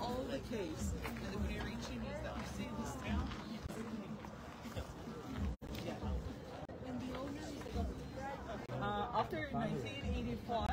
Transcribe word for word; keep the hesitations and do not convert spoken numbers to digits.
all the caves and the very chimneys that you see in this town. And the owner is uh, after nineteen eighty-five.